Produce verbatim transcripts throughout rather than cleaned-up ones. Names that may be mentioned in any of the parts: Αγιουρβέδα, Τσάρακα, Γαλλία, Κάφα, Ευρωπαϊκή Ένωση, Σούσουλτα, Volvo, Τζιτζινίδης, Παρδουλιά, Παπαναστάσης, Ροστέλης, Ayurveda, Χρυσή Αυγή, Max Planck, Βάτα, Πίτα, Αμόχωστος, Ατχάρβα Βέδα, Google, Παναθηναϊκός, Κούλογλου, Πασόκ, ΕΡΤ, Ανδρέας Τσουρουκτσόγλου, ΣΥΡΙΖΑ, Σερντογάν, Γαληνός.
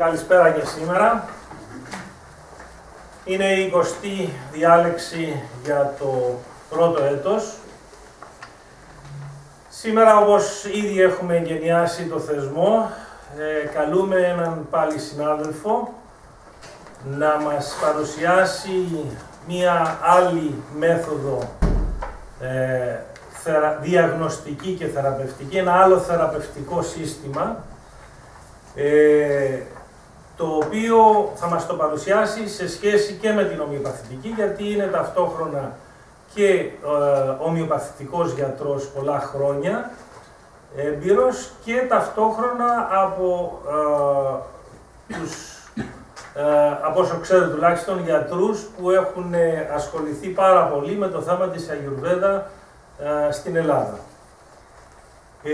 Καλησπέρα και σήμερα. Είναι η εικοστή διάλεξη για το πρώτο έτος. Σήμερα, όπως ήδη έχουμε εγκαινιάσει το θεσμό, ε, καλούμε έναν πάλι συνάδελφο να μας παρουσιάσει μία άλλη μέθοδο ε, θερα, διαγνωστική και θεραπευτική, ένα άλλο θεραπευτικό σύστημα, ε, το οποίο θα μας το παρουσιάσει σε σχέση και με την ομοιοπαθητική, γιατί είναι ταυτόχρονα και ε, ομοιοπαθητικός γιατρός πολλά χρόνια εμπειρός και ταυτόχρονα από ε, τους Ε, από όσο ξέρω τουλάχιστον, γιατρούς που έχουν ε, ασχοληθεί πάρα πολύ με το θέμα της Αγιουρβέδα ε, στην Ελλάδα. Ε,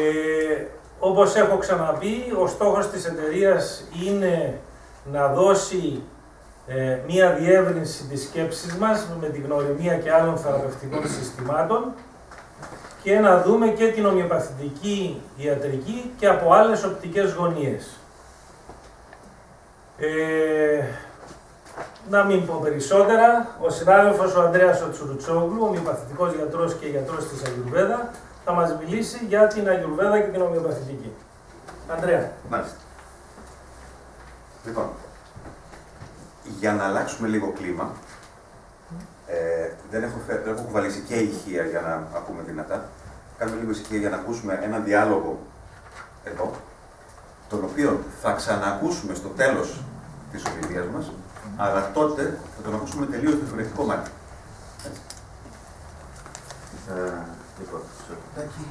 όπως έχω ξαναπεί, ο στόχος της εταιρείας είναι να δώσει ε, μία διεύρυνση της σκέψης μας με την γνωριμία και άλλων θεραπευτικών συστημάτων και να δούμε και την ομοιοπαθητική ιατρική και από άλλες οπτικές γωνίες. Ε, να μην πω περισσότερα, ο συνάδελφος ο Ανδρέας ο Τσουρουκτσόγλου, ομοιοπαθητικός γιατρός και γιατρός της Αγιουρβέδα, θα μας μιλήσει για την Αγιουρβέδα και την ομοιοπαθητική. Ανδρέα. Μάλιστα. Λοιπόν, για να αλλάξουμε λίγο κλίμα, ε, δεν έχω, δεν έχω κουβαλήσει και ηχεία για να ακούμε δυνατά, κάνουμε λίγο ησυχία για να ακούσουμε έναν διάλογο εδώ, τον οποίο θα ξαναακούσουμε στο τέλος της ομιλίας μας, αλλά τότε θα τον ακούσουμε τελείως διαφορετικό μάτι. Λοιπόν, σωρτάκι.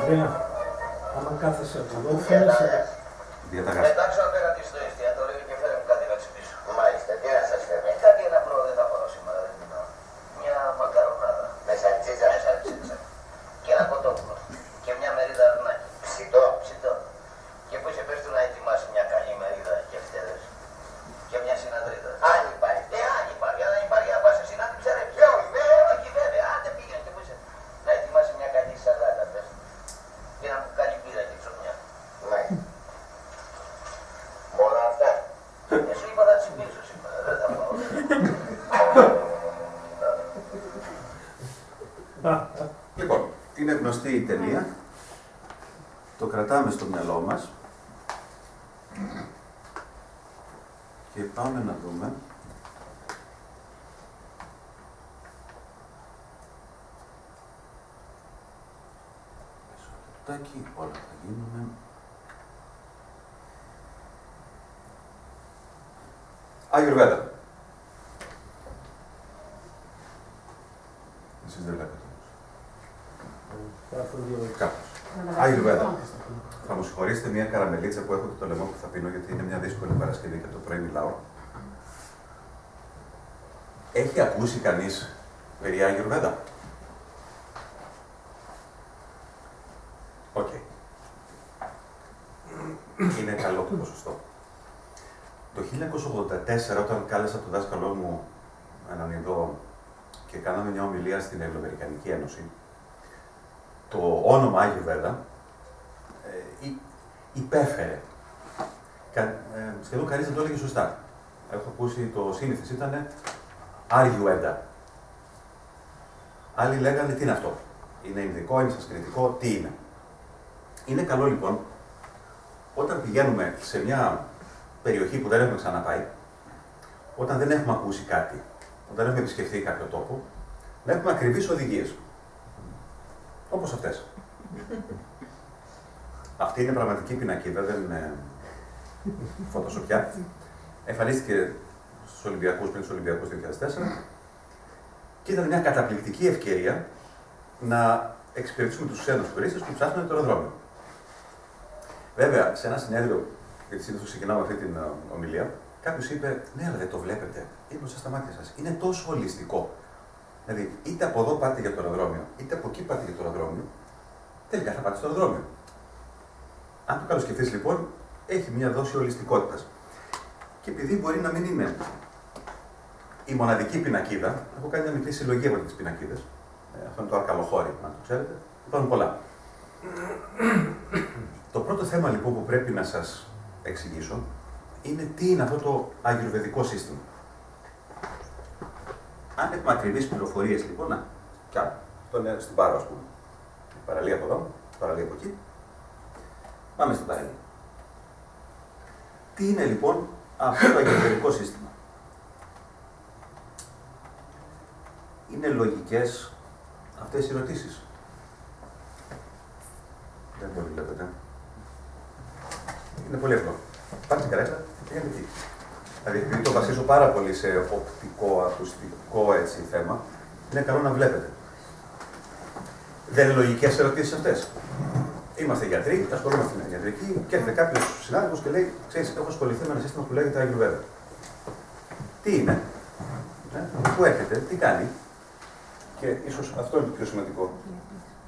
Ανδρέα, άμα κάθεσαι από εδώ, φαίνεσαι. Πετάξω απέρα τη στο εστιατόριο και φέρνω κάτι να ψηφίσω. Μάλιστα, τι να σας φέρνω. Κάτι ένα πρόβο δεν θα φορώ σήμερα, δεν θυμάμαι. Μια μακαρονάδα. Με σαλτσίτσα. Με σαλτσίτσα. Και ένα κοτόπουλο. Και μια μερίδα αρνάκι. Ψητό, ψητό. Και πού σε πες του να ετοιμάσει μια καλή μερίδα και φτέρες. Και μια συναντρίδα. Αν υπάρχει, δε αν υπάρχει, αν υπάρχει, αν πας σε συνάντηψε ρε ποιο. Όχι βέβαια, άντε πήγαινε και πού σε. Να ετοιμάσει μια καλή σαλάτα πες. Και να μου κάνει πίρα και ψωμιά. Ναι. Όλα αυτά. Εσύ είπα να τσιμπήσω σήμερα, δεν τα πάω. Λοιπόν, είναι γνωστή η ταινία. Το κρατάμε στο μυαλό μας. Και πάμε να δούμε. Μισό λεπτάκι, όλα θα γίνουν. Αγιουρβέδα. Εσείς δεν βλέπετε όμως. Κάπως. Αγιουρβέδα. Θα μου συγχωρήσετε μια καραμελίτσα που έχω και το λαιμό που θα πίνω, γιατί είναι μια δύσκολη Παρασκευή και το πρωί μιλάω. Έχει ακούσει κανείς περί Αγιουρβέδα? Οκ. Okay. Είναι καλό το ποσοστό. Το χίλια εννιακόσια ογδόντα τέσσερα, όταν κάλεσα τον δάσκαλό μου έναν ειδό και κάναμε μια ομιλία στην Ευρωαμερικανική Ένωση, το όνομα Ayurveda ε, υπέφερε. Κα, ε, σχεδόν κανείς δεν το έλεγε σωστά. Έχω ακούσει το σύνηθες ήταν Ayurveda. Άλλοι λέγανε τι είναι αυτό. Είναι ινδικό, είναι σανσκριτικό, τι είναι. Είναι καλό λοιπόν όταν πηγαίνουμε σε μια περιοχή που δεν έχουμε ξαναπάει, όταν δεν έχουμε ακούσει κάτι, όταν έχουμε επισκεφθεί κάποιο τόπο, να έχουμε ακριβείς οδηγίες. Όπως αυτές. Αυτή είναι πραγματική πινακίδα, δεν είναι φωτοσοπιά. Εμφανίστηκε στους Ολυμπιακούς, πριν τους Ολυμπιακούς δύο χιλιάδες τέσσερα, και ήταν μια καταπληκτική ευκαιρία να εξυπηρετήσουμε τους ξένους τουρίστες που ψάχνουν το αεροδρόμιο. Βέβαια, σε ένα συνέδριο, γιατί συνήθως ξεκινάμε αυτή την ομιλία, κάποιος είπε: ναι, αλλά δεν το βλέπετε. Είναι μπροστά στα μάτια σας. Είναι τόσο ολιστικό. Δηλαδή, είτε από εδώ πάτε για το αεροδρόμιο, είτε από εκεί πάτε για το αεροδρόμιο, τελικά θα πάτε στο αεροδρόμιο. Αν το καλοσκεφτείς λοιπόν, έχει μια δόση ολιστικότητας. και επειδή μπορεί να μην είναι η μοναδική πινακίδα, έχω κάνει μια μικρή συλλογή από τις πινακίδες. Ε, αυτό είναι το αρκαλοχώρι, αν το ξέρετε. Υπάρχουν πολλά. Το πρώτο θέμα λοιπόν που πρέπει να σας εξηγήσω είναι τι είναι αυτό το αγιουρβεδικό σύστημα. Αν έχουμε ακριβείς πληροφορίες λοιπόν, να, κι άλλο, αυτό είναι στην Πάρο, ας πούμε. Παραλία από εδώ, παραλία από εκεί. Πάμε στην παραλία. Τι είναι λοιπόν αυτό το αγιουρβεδικό σύστημα? Είναι λογικές αυτές οι ερωτήσεις? Δεν το βλέπετε. Είναι πολύ εύκολο. Πάμε στην καρέκλα και γιατί εκεί. Δηλαδή, επειδή το βασίζω πάρα πολύ σε οπτικό, ακουστικό έτσι, θέμα, είναι καλό να βλέπετε. Δεν είναι λογικές ερωτήσεις αυτές? Είμαστε γιατροί, ασχολούμαστε με την ιατρική και έρχεται κάποιος συνάδελφος και λέει: ξέρεις, έχω ασχοληθεί με ένα σύστημα που λέγεται Ayurveda. Τι είναι, ε? Πού έρχεται, τι κάνει? Και ίσως αυτό είναι το πιο σημαντικό.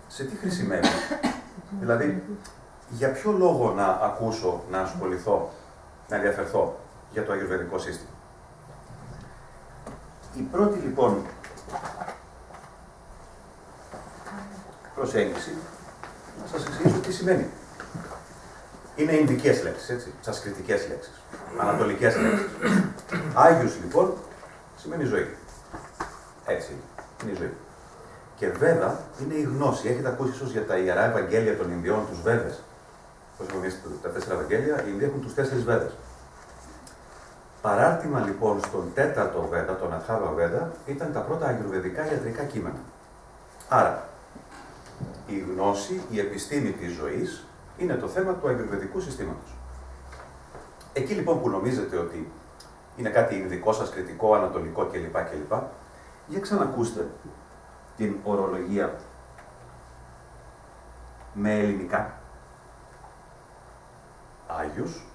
Σε τι χρησιμεύει? Δηλαδή, για ποιο λόγο να ακούσω, να ασχοληθώ, να ενδιαφερθώ για το αγιουρβεδικό σύστημα? Η πρώτη λοιπόν προσέγγιση, να σας εξηγήσω τι σημαίνει. Είναι ινδικές λέξεις, έτσι, σανσκριτικές λέξεις, ανατολικές λέξεις. Άγιος λοιπόν σημαίνει ζωή. Έτσι είναι η ζωή. Και Βέδα είναι η γνώση. Έχετε ακούσει ίσως για τα Ιερά Ευαγγέλια των Ινδιών, τους Βέδες. Όπως έχουμε βγει τα τέσσερα Ευαγγέλια, οι Ινδοί έχουν τους τέσσερις Βέδες. Παράρτημα λοιπόν στον τέταρτο Βέδα, τον Ατχάρβα Βέδα, ήταν τα πρώτα αγιουρβεδικά ιατρικά κείμενα. Άρα, η γνώση, η επιστήμη της ζωής, είναι το θέμα του αγιουρβεδικού συστήματος. Εκεί λοιπόν που νομίζετε ότι είναι κάτι ινδικό, σανσκριτικό, ανατολικό κλπ. κλπ. Για ξανακούστε την ορολογία με ελληνικά. Άγιος,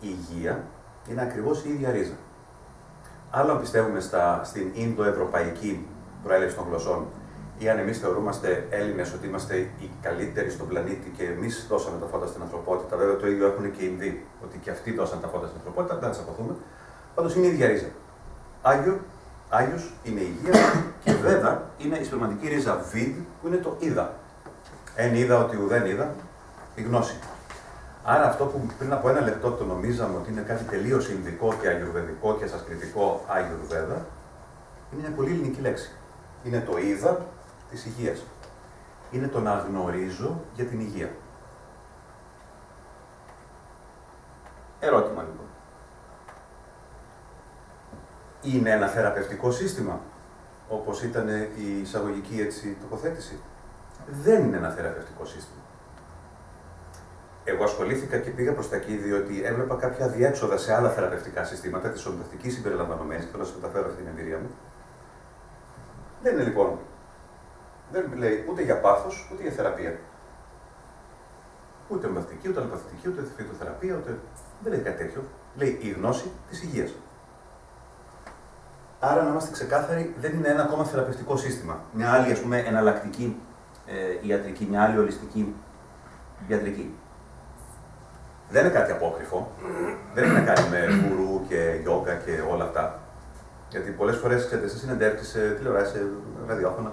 υγεία, είναι ακριβώς η ίδια ρίζα. Άλλο αν πιστεύουμε στα, στην Ινδοευρωπαϊκή προέλευση των γλωσσών ή αν εμείς θεωρούμαστε Έλληνες ότι είμαστε οι καλύτεροι στον πλανήτη και εμείς δώσαμε τα φώτα στην ανθρωπότητα, βέβαια το ίδιο έχουν και οι Ινδοί, ότι και αυτοί δώσαν τα φώτα στην ανθρωπότητα, δεν θα τις αποθούμε, πάντως είναι η ίδια ρίζα. Άγιο, Άγιος είναι η υγεία και Βέδα είναι η σπερμαντική ρίζα Βίδ που είναι το είδα. Εν είδα ότι ουδέν είδα, η γνώση. Άρα αυτό που πριν από ένα λεπτό το νομίζαμε ότι είναι κάτι τελείως ινδικό και αγιουρβεδικό και σανσκριτικό Αγιουρβέδα, είναι μια πολύ ελληνική λέξη. Είναι το είδα της υγείας. Είναι το να γνωρίζω για την υγεία. Ερώτημα λοιπόν. Είναι ένα θεραπευτικό σύστημα, όπως ήταν η εισαγωγική έτσι τοποθέτηση? Δεν είναι ένα θεραπευτικό σύστημα. Εγώ ασχολήθηκα και πήγα προς τα εκεί, διότι έβλεπα κάποια διέξοδα σε άλλα θεραπευτικά συστήματα, της ομοιοπαθικής συμπεριλαμβανομένης, και τώρα σας μεταφέρω αυτή την εμπειρία μου. Δεν είναι λοιπόν, δεν λέει ούτε για πάθος, ούτε για θεραπεία. Ούτε ομοιοπαθική, ούτε αλλοπαθητική, ούτε φυτοθεραπεία, ούτε... δεν λέει κάτι τέτοιο. Λέει η γνώση της υγείας. Άρα, να είμαστε ξεκάθαροι, δεν είναι ένα ακόμα θεραπευτικό σύστημα. Μια άλλη, ας πούμε, εναλλακτική ε, ιατρική, μια άλλη ολιστική ιατρική. Δεν είναι κάτι απόκριφο. Δεν είναι κάτι με γκουρού και γιόγκα και όλα αυτά. Γιατί πολλές φορές, ξέρετε, σε συνεντεύξεις, σε τηλεοράσει, σε ραδιόφωνα,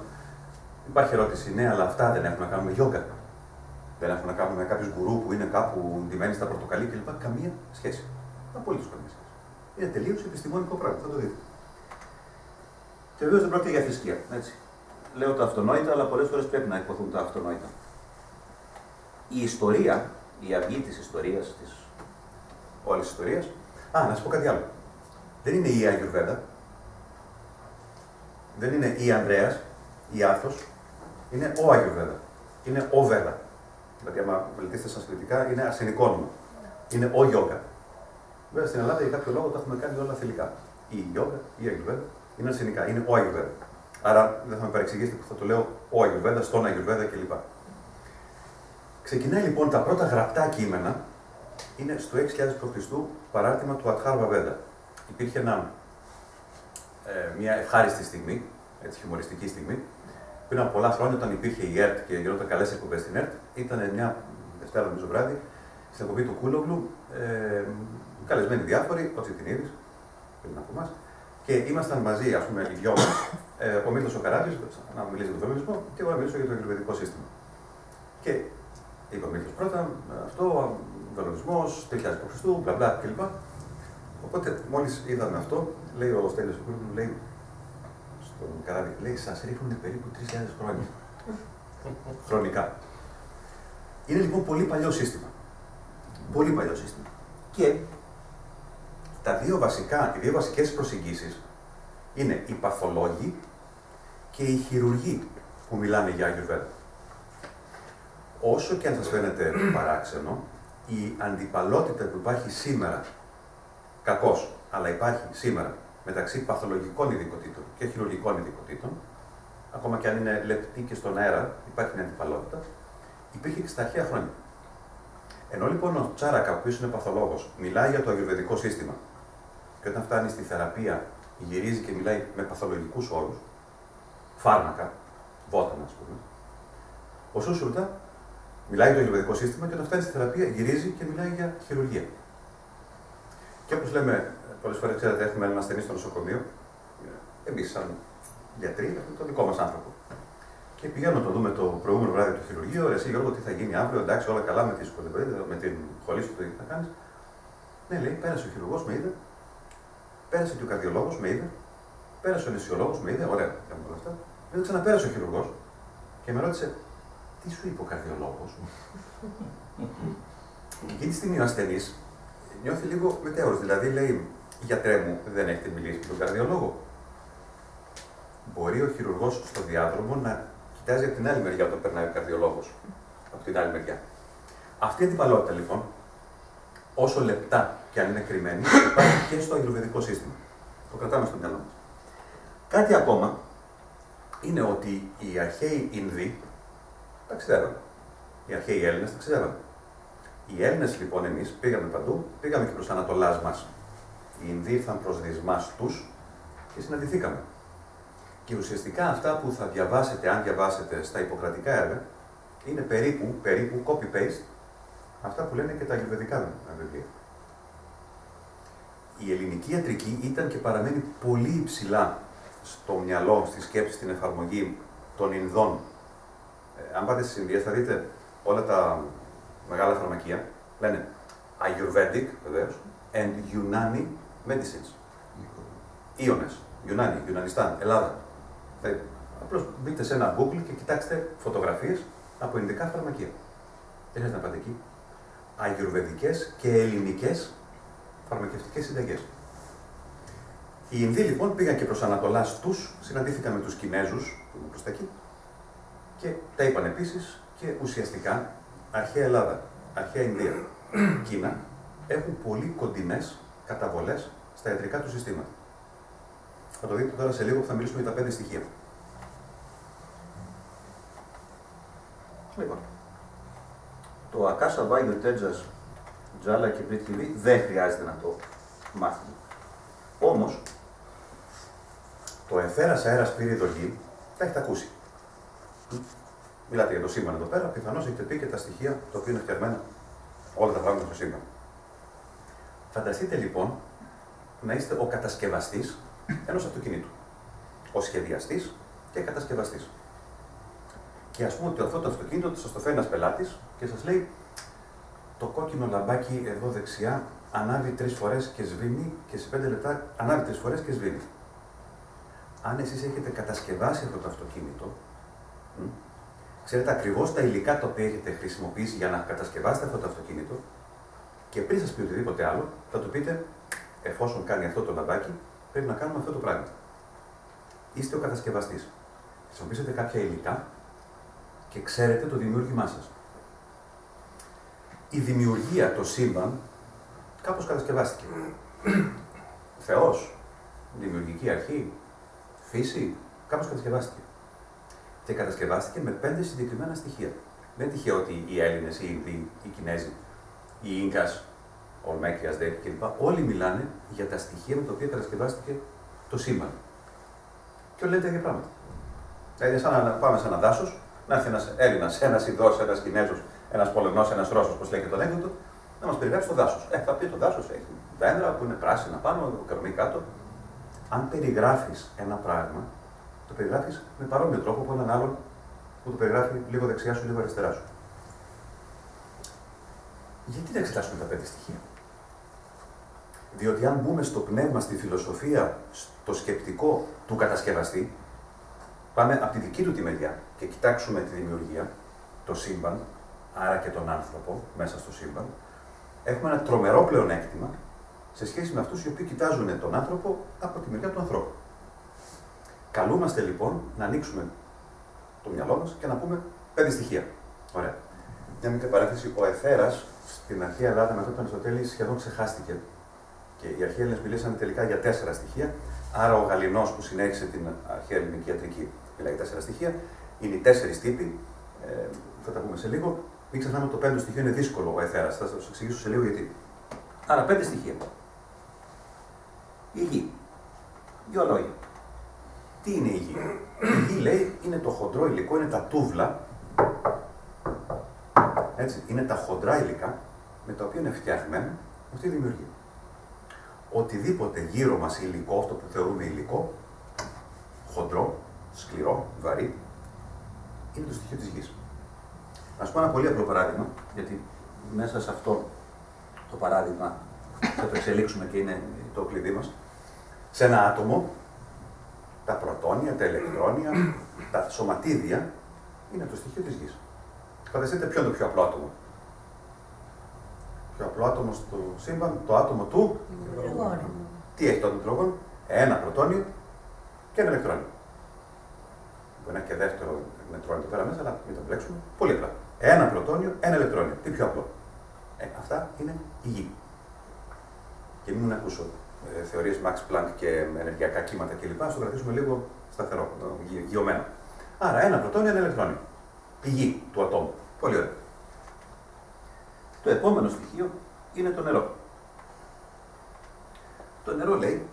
υπάρχει ερώτηση, ναι, αλλά αυτά δεν έχουν να κάνουν με γιόγκα. Δεν έχουν να κάνουν με κάποιους γκουρού που είναι κάπου ντυμένοι στα πορτοκαλί κλπ. Καμία σχέση. Απολύτως καμία σχέση. Είναι τελείως επιστημονικό πράγμα. Θα το δείτε. Και βεβαίως δεν πρόκειται για θρησκεία. Έτσι. Λέω τα αυτονόητα, αλλά πολλές φορές πρέπει να υποθούν τα αυτονόητα. Η ιστορία, η αυγή της ιστορίας, της όλης της ιστορίας. Α, να σας πω κάτι άλλο. Δεν είναι η Αγιουρβέδα. Δεν είναι η Ανδρέας, η Άθος. Είναι ο Αγιουρβέδα. Είναι ο Βέδα. Δηλαδή, άμα βελτίστε σανσκριτικά, είναι αρσενικό όνομα. Είναι ο Γιόγκα. Βέβαια στην Ελλάδα για κάποιο λόγο τα έχουμε κάνει όλα θηλυκά. Η Γιόγκα, η Αγιουρβέδα. Είναι αρσενικά, είναι ο Αγιουρβέδα. Άρα δεν θα με παρεξηγήσετε που θα το λέω ο Αγιουρβέδα, στον Αγιουρβέδα κλπ. Ξεκινάει λοιπόν τα πρώτα γραπτά κείμενα, είναι στο έξι χιλιάδες προ Χριστού παράρτημα του Ατχάρβα Βέδα. Υπήρχε ένα, ε, μια ευχάριστη στιγμή, έτσι χιουμοριστική στιγμή, πριν από πολλά χρόνια όταν υπήρχε η ΕΡΤ και γινόταν καλές εκπομπές στην ΕΡΤ, ήταν μια Δευτέρα νομίζω βράδυ, στην εκπομπή του Κούλογλου, ε, καλεσμένοι διάφοροι, ο Τζιτζινίδης, πριν από εμάς, και ήμασταν μαζί, ας πούμε, οι δυο μας, ο Μίλλος ο Καράτης, να μιλήσει για τον φεμινισμό, και εγώ να μιλήσω για το αγιουρβεδικό σύστημα. Και είπε ο Μίλλος πρώτα, αυτό, κανονισμός, τρεις χιλιάδες προ Χριστού, μπλα μπλα κλπ. Οπότε, μόλις είδαμε αυτό, λέει ο Ροστέλης ο Κούλογλου, λέει στον Καράτη, λέει, σας ρίχνουν περίπου τρεις χιλιάδες χρόνια. Χρονικά. Είναι λοιπόν πολύ παλιό σύστημα. Πολύ παλιό σύστημα. Και τα δύο βασικά, οι δύο βασικές προσεγγίσεις είναι οι παθολόγοι και οι χειρουργοί που μιλάνε για Αγιουρβέδα. Όσο και αν σας φαίνεται παράξενο, η αντιπαλότητα που υπάρχει σήμερα, κακώς, αλλά υπάρχει σήμερα, μεταξύ παθολογικών ειδικοτήτων και χειρουργικών ειδικοτήτων, ακόμα και αν είναι λεπτή και στον αέρα, υπάρχει μια αντιπαλότητα, υπήρχε και στα αρχαία χρόνια. Ενώ λοιπόν ο Τσάρακα, ο οποίος είναι παθολόγος, μιλάει για το αγιουρβεδικό σύστημα και όταν φτάνει στη θεραπεία γυρίζει και μιλάει με παθολογικούς όρους, φάρμακα, βότανα ας πούμε, ο Σούσουλτα μιλάει για το αγιουρβεδικό σύστημα και όταν φτάνει στη θεραπεία γυρίζει και μιλάει για χειρουργία. Και όπως λέμε, πολλές φορές ξέρετε, έχουμε έναν ασθενή στο νοσοκομείο, εμείς σαν γιατροί έχουμε τον δικό μας άνθρωπο. Και πηγαίνω να το δούμε το προηγούμενο βράδυ του χειρουργείου. Εσύ Γιώργο, τι θα γίνει αύριο, εντάξει, όλα καλά με τη σχολεπαίδα, με την χολή σου, το τι θα κάνει. Ναι, λέει, πέρασε ο χειρουργός, με είδε. Πέρασε και ο καρδιολόγος, με είδε. Πέρασε ο νησιολόγος, με είδε. Ωραία, κάνουμε όλα αυτά. Μετά ξαναπέρασε ο χειρουργός και με ρώτησε, τι σου είπε ο καρδιολόγος. Και εκείνη τη στιγμή ο ασθενής νιώθει λίγο μετέωρος. Δηλαδή, λέει, γιατρέ μου, δεν έχετε μιλήσει με τον καρδιολόγο. Μπορεί ο χειρουργός στο διάδρομο να κοιτάζει από την άλλη μεριά όταν περνάει ο καρδιολόγος. Από την άλλη μεριά. Αυτή η αντιπαλότητα λοιπόν, όσο λεπτά και αν είναι κρυμμένη, υπάρχει και στο αγιουρβεδικό σύστημα. Το κρατάμε στο μυαλό μας. Κάτι ακόμα είναι ότι οι αρχαίοι Ινδοί τα ξέραν. Οι αρχαίοι Έλληνες τα ξέραν. Οι Έλληνες λοιπόν εμείς πήγαμε παντού, πήγαμε και προς Ανατολάς μας. Οι Ινδοί ήρθαν προς δυσμάς τους και συναντηθήκαμε. Και ουσιαστικά αυτά που θα διαβάσετε, αν διαβάσετε στα ιπποκρατικά έργα, είναι περίπου, περίπου copy-paste αυτά που λένε και τα αγιουρβεδικά βιβλία. Η ελληνική ιατρική ήταν και παραμένει πολύ υψηλά στο μυαλό, στη σκέψη, στην εφαρμογή των Ινδών. Ε, αν πάτε στις Ινδίες θα δείτε όλα τα μεγάλα φαρμακεία λένε Ayurvedic, βεβαίως, and Unani medicines. Ίωνες, Ιουνάνι, Ιουνανιστάν, Ελλάδα. Απλώς μπείτε σε ένα Google και κοιτάξτε φωτογραφίες από ελληνικά φαρμακεία. Δεν χρειάζεται να πάτε εκεί. Αγιουρβεδικές και ελληνικές φαρμακευτικές συνταγές. Οι Ινδοί λοιπόν πήγαν και προς Ανατολάς τους, συναντήθηκαν με τους Κινέζους που είναι προς τα εκεί και τα είπαν επίσης και ουσιαστικά αρχαία Ελλάδα, αρχαία Ινδία, Κίνα έχουν πολύ κοντινές καταβολές στα ιατρικά του συστήματα. Θα το δείτε τώρα σε λίγο που θα μιλήσουμε για τα πέντε στοιχεία. Λοιπόν, το Ακάσα Βάγιο Τέτζας, Τζάλα και Πρίθιβι δεν χρειάζεται να το μάθουμε. Όμως, το εθέρας αέρας πύρη δοχή τα έχετε ακούσει. Μιλάτε για το σήμα εδώ πέρα, πιθανώς έχετε πει και τα στοιχεία τα οποία είναι φτιαγμένα όλα τα πράγματα στο σήμα. Φανταστείτε λοιπόν να είστε ο κατασκευαστής ενός αυτοκινήτου. Ο σχεδιαστής και κατασκευαστής. Και ας πούμε ότι αυτό το αυτοκίνητο σας το φέρνει ένας πελάτης και σας λέει το κόκκινο λαμπάκι εδώ δεξιά ανάβει τρεις φορές και σβήνει και σε πέντε λεπτά ανάβει τρεις φορές και σβήνει. Αν εσείς έχετε κατασκευάσει αυτό το αυτοκίνητο, ξέρετε ακριβώς τα υλικά τα οποία έχετε χρησιμοποιήσει για να κατασκευάσετε αυτό το αυτοκίνητο και πριν σας πει οτιδήποτε άλλο, θα του πείτε εφόσον κάνει αυτό το λαμπάκι, πρέπει να κάνουμε αυτό το πράγμα. Είστε ο κατασκευαστής. Χρησιμοποιήσετε κάποια υλικά και ξέρετε το δημιούργημά σας. Η δημιουργία, το σύμπαν, κάπως κατασκευάστηκε. Θεός, δημιουργική αρχή, φύση, κάπως κατασκευάστηκε. Και κατασκευάστηκε με πέντε συγκεκριμένα στοιχεία. Δεν τυχαίο ότι οι Έλληνες, οι Ινδοί, οι Κινέζοι, οι Ίνκας, Ολμέκια, Δέκη κλπ. Όλοι μιλάνε για τα στοιχεία με τα οποία κατασκευάστηκε το σύμπαν. Και όλοι λένε τα ίδια πράγματα. Δηλαδή, σαν να πάμε σε ένα δάσος, να έρθει ένας Έλληνας, ένας Ινδός, ένας Κινέζος, ένας Πολωνός, ένας Ρώσος, όπως λέει και τον έκδοτο, να μας περιγράψει το δάσος. Ε, θα πει το δάσος έχει τα δέντρα που είναι πράσινα πάνω, καρμί κάτω. Αν περιγράφεις ένα πράγμα, το περιγράφεις με παρόμοιο τρόπο από έναν άλλον που το περιγράφει λίγο δεξιά σου, λίγο αριστερά σου. Γιατί να εξετάσουμε τα πέντε στοιχεία? Διότι αν μπούμε στο πνεύμα, στη φιλοσοφία, στο σκεπτικό του κατασκευαστή, πάμε από τη δική του τη μεριά και κοιτάξουμε τη δημιουργία, το σύμπαν, άρα και τον άνθρωπο μέσα στο σύμπαν, έχουμε ένα τρομερό πλεονέκτημα σε σχέση με αυτούς οι οποίοι κοιτάζουν τον άνθρωπο από τη μεριά του ανθρώπου. Καλούμαστε λοιπόν να ανοίξουμε το μυαλό μας και να πούμε πέντε στοιχεία. Ωραία. Μια μικρή παρένθεση. Ο Εθέρας στην αρχαία Ελλάδα με αυτό τον Αριστοτέλη σχεδόν ξεχάστηκε. Και οι αρχαίοι Έλληνες μιλήσαν τελικά για τέσσερα στοιχεία. Άρα ο Γαληνός που συνέχισε την αρχαία ελληνική ιατρική μιλάει για τέσσερα στοιχεία. Είναι οι τέσσερις τύποι. Ε, θα τα πούμε σε λίγο. Μην ξεχνάμε ότι το πέμπτο στοιχείο είναι δύσκολο, ο Εθέρας. Θα σας εξηγήσω σε λίγο γιατί. Άρα πέντε στοιχεία. Η γη. Δύο λόγια. Τι είναι η γη? Η γη λέει είναι το χοντρό υλικό, είναι τα τούβλα. Έτσι, είναι τα χοντρά υλικά με τα οποία είναι φτιαγμένα αυτή η δημιουργία. Οτιδήποτε γύρω μας υλικό, αυτό που θεωρούμε υλικό, χοντρό, σκληρό, βαρύ, είναι το στοιχείο της γης. Να σου πω ένα πολύ απλό παράδειγμα, γιατί μέσα σε αυτό το παράδειγμα θα το εξελίξουμε και είναι το κλειδί μας. Σε ένα άτομο, τα πρωτόνια, τα ηλεκτρόνια, τα σωματίδια είναι το στοιχείο της γης. Φανταστείτε ποιο είναι το πιο απλό άτομο. Πιο απλό άτομο στο σύμπαν, το άτομο του υδρογόνου. Τι έχει το υδρογόνο? Ένα πρωτόνιο και ένα ηλεκτρόνιο. Μπορεί να έχει και δεύτερο ηλεκτρόνιο εδώ πέρα μέσα, αλλά μην το μπλέξουμε. Πολύ απλά. Ένα πρωτόνιο, ένα ηλεκτρόνιο. Τι πιο απλό. Ε, αυτά είναι η γη. Και μην ακούσω ε, θεωρίες Max Planck και ενεργειακά κύματα κλπ. Α το κρατήσουμε λίγο σταθερό, γε, γεωμένο. Άρα ένα πρωτόνιο, ένα ηλεκτρόνιο. Η γη του ατόμου. Πολύ ωραία. Το επόμενο στοιχείο είναι το νερό. Το νερό, λέει,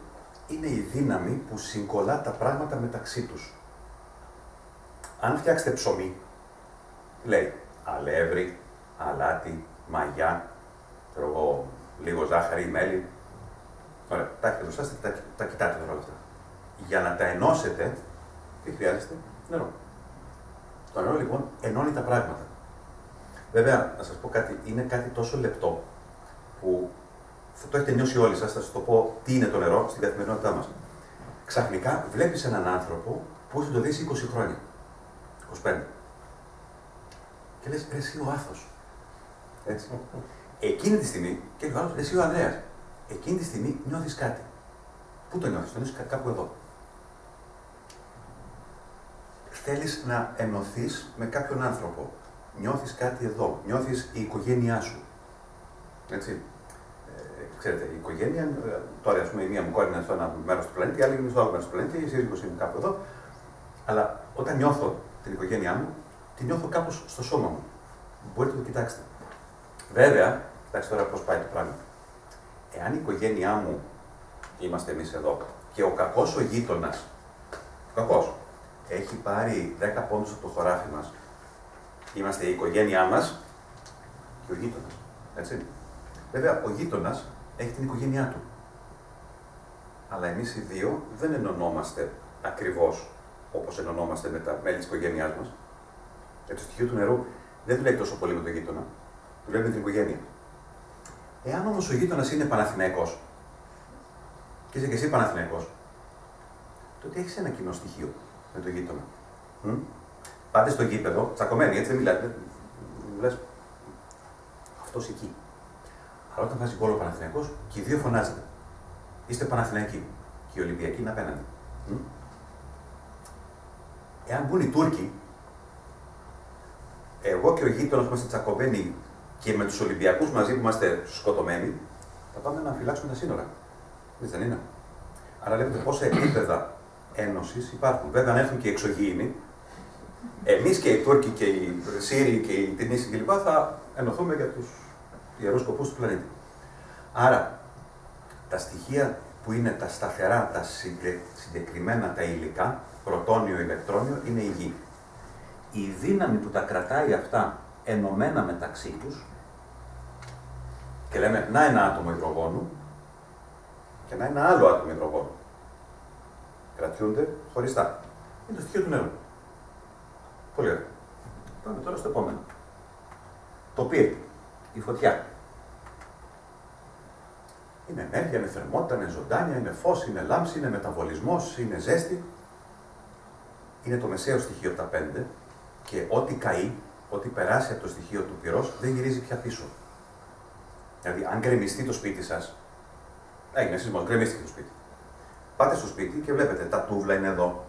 είναι η δύναμη που συγκολλά τα πράγματα μεταξύ τους. Αν φτιάξετε ψωμί, λέει, αλεύρι, αλάτι, μαγιά, τρογό, λίγο ζάχαρη, μέλι. Ωραία, τα έχετε μπροστά σας, τα, τα κοιτάτε τώρα όλα αυτά. Για να τα ενώσετε, τι χρειάζεστε? Νερό. Το νερό, λοιπόν, ενώνει τα πράγματα. Βέβαια, να σας πω κάτι, είναι κάτι τόσο λεπτό που θα το έχετε νιώσει όλοι σας, θα σας το πω τι είναι το νερό στην καθημερινότητά μας. Ξαφνικά βλέπεις έναν άνθρωπο που έχει το δει είκοσι χρόνια, είκοσι πέντε. Και λες, ρε εσύ ο Άθος. Έτσι. Εκείνη τη στιγμή, και λέει ο άλλος, ρε εσύ ο Ανδρέας. Εκείνη τη στιγμή νιώθεις κάτι. Πού το νιώθεις? Το νιώθεις κάπου εδώ. Θέλεις να ενωθείς με κάποιον άνθρωπο. Νιώθεις κάτι εδώ, νιώθεις η οικογένειά σου. Έτσι. Ε, ξέρετε, η οικογένεια, τώρα ας πούμε η μία μου κόρη είναι στο ένα μέρος του πλανήτη, η άλλη είναι στο άλλο μέρος του πλανήτη, η σύζυγος είναι κάπου εδώ. Αλλά όταν νιώθω την οικογένειά μου, τη νιώθω κάπως στο σώμα μου. Μπορείτε να το κοιτάξετε. Βέβαια, κοιτάξτε τώρα πώς πάει το πράγμα. Εάν η οικογένειά μου, είμαστε εμείς εδώ, και ο κακός ο γείτονας, ο κακός, έχει πάρει δέκα πόντους από το χωράφι μας, είμαστε η οικογένειά μας και ο γείτονας. Έτσι. Βέβαια, ο γείτονας έχει την οικογένειά του. Αλλά εμείς οι δύο δεν ενωνόμαστε ακριβώς όπως ενωνόμαστε με τα μέλη της οικογένειάς μας. Για το στοιχείο του νερού δεν δουλεύει τόσο πολύ με τον γείτονα, δουλεύει με την οικογένεια. Εάν όμως ο γείτονας είναι Παναθηναϊκός και είσαι και εσύ Παναθηναϊκός, τότε έχεις ένα κοινό στοιχείο με τον γείτονα. Πάτε στο γήπεδο, τσακωμένοι, έτσι δεν μιλάτε. Λες, αυτός εκεί. Αλλά όταν βάζει γκολ ο Παναθηναϊκός, και οι δύο φωνάζετε. Είστε Παναθηναϊκοί. Και οι Ολυμπιακοί είναι απέναντι. Εάν μπουν οι Τούρκοι, εγώ και ο γείτονας που είμαστε τσακωμένοι και με τους Ολυμπιακούς μαζί που είμαστε σκοτωμένοι, θα πάμε να φυλάξουμε τα σύνορα. Δεν είναι. Άρα βλέπετε πόσα επίπεδα ένωσης υπάρχουν. Βέβαια, αν έρθουν και οι εξωγήινοι, εμείς και οι Τούρκοι και οι Σύριοι και οι Τινήσοι κλπ. Θα ενωθούμε για τους ιερούς σκοπούς του πλανήτη. Άρα, τα στοιχεία που είναι τα σταθερά, τα συγκεκριμένα, τα υλικά, πρωτόνιο, ηλεκτρόνιο, είναι η γη. Η δύναμη που τα κρατάει αυτά ενωμένα μεταξύ τους Και λέμε να ένα άτομο υδρογόνου και να ένα άλλο άτομο υδρογόνου. Κρατιούνται χωριστά. Είναι το στοιχείο του νερού. Πολύ ωραία. Πάμε τώρα στο επόμενο. Το πύρ, η φωτιά. Είναι ενέργεια, είναι θερμότητα, είναι ζωντάνια, είναι φως, είναι λάμψη, είναι μεταβολισμός, είναι ζέστη. Είναι το μεσαίο στοιχείο από τα πέντε και ό,τι καεί, ό,τι περάσει από το στοιχείο του πυρός, δεν γυρίζει πια πίσω. Δηλαδή, αν γκρεμιστεί το σπίτι σας, έγινε σεισμός, γκρεμίστηκε το σπίτι. Πάτε στο σπίτι και βλέπετε τα τούβλα είναι εδώ,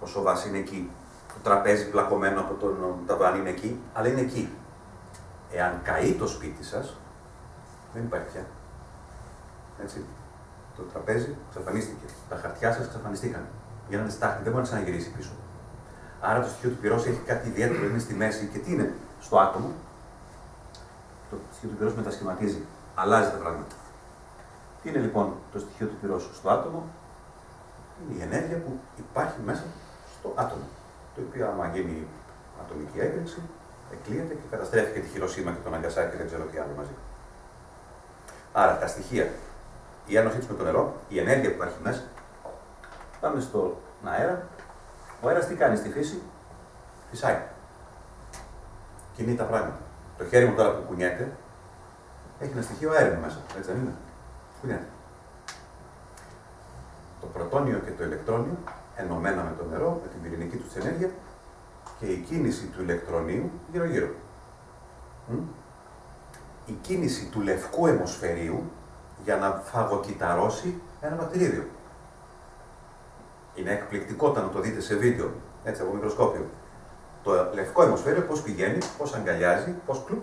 ο σοβάς είναι εκεί, το τραπέζι πλακωμένο από τον ταβάνι είναι εκεί, αλλά είναι εκεί. Εάν καεί το σπίτι σας, δεν υπάρχει πια. Έτσι, το τραπέζι εξαφανίστηκε. Τα χαρτιά σας εξαφανιστήκαν. Γίνανε στάχτη, δεν μπορεί να ξαναγυρίσει πίσω. Άρα το στοιχείο του πυρός έχει κάτι ιδιαίτερο, είναι στη μέση και τι είναι, στο άτομο. Το στοιχείο του πυρός μετασχηματίζει, αλλάζει τα πράγματα. Τι είναι λοιπόν το στοιχείο του πυρός στο άτομο, είναι η ενέργεια που υπάρχει μέσα στο άτομο. Το οποίο, άμα γίνει ατομική έκρηξη, εκλείεται και καταστρέφει και τη Χιροσίμα και τον Αγκασάκι και δεν ξέρω τι άλλο μαζί. Άρα τα στοιχεία. Η ένωσή με το νερό, η ενέργεια που υπάρχει μέσα. Πάμε στον αέρα. Ο αέρας τι κάνει στη φύση, φυσάει. Κινεί τα πράγματα. Το χέρι μου τώρα που κουνιέται έχει ένα στοιχείο αέρα μέσα. Έτσι δεν είναι. Κουνιέται. Το πρωτόνιο και το ηλεκτρόνιο ενωμένα με το νερό, με την πυρηνική του ενέργεια και η κίνηση του ηλεκτρονίου γύρω-γύρω. Η κίνηση του λευκού αιμοσφαιρίου για να φαγοκυταρώσει ένα βατηρίδιο. Είναι εκπληκτικό όταν το δείτε σε βίντεο, έτσι από μικροσκόπιο. Το λευκό αιμοσφαίριο πώς πηγαίνει, πώς αγκαλιάζει, πώς κλουπ,